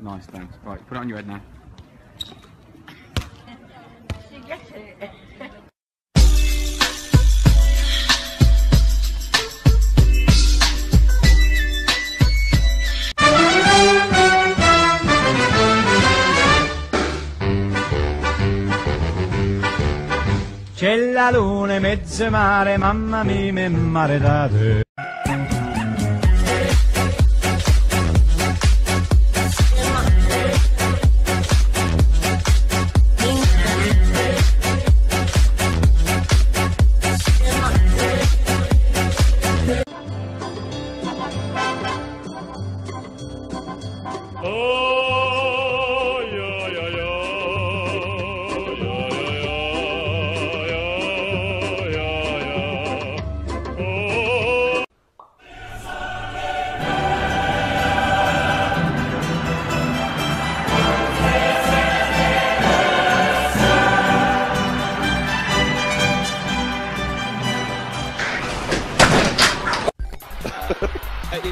Nice, thanks. Right, put it on your head now. She gets it. C'è la luna e mezzo mare, mamma mia, mi mare da te.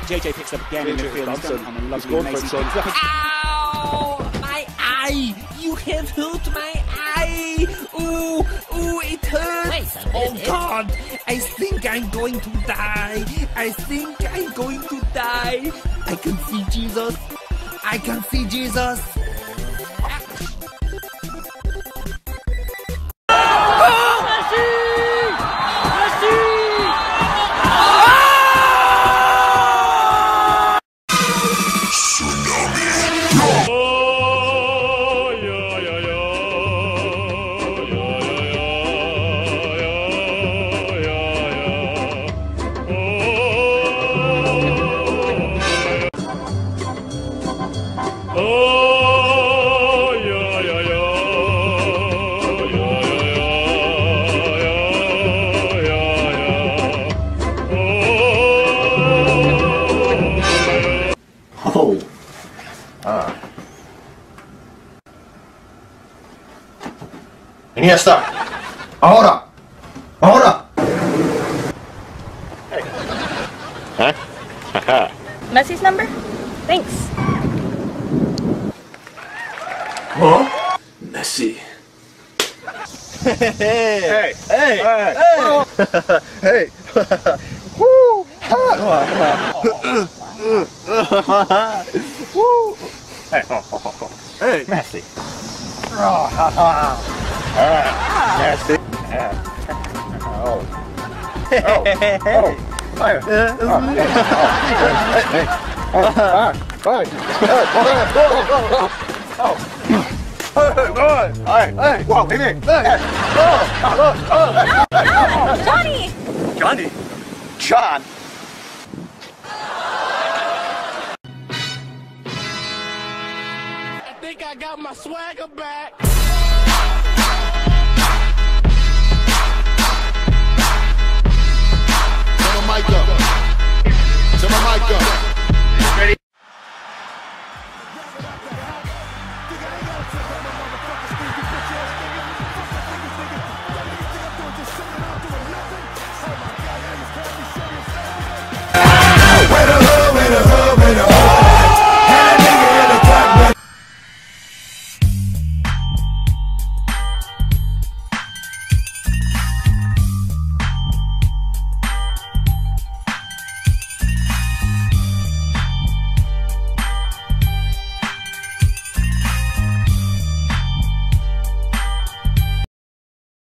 JJ picks up again in the field. And a lovely Macy. Ow! My eye! You have hurt my eye! Ooh! Ooh! It hurts! Oh God! I think I'm going to die! I think I'm going to die! I can see Jesus! I can see Jesus! Iniesta, ahora, ahora. Huh? Haha. Messi's number? Thanks. Huh? Messi. Hey, hey, hey, hey. Woo! Woo! Hey, hey, Messi. Oh, ha ha. All right. Nasty. Oh. Oh. Oh. Oh. Johnny. Johnny. John. I think I got my swagger back. Ready?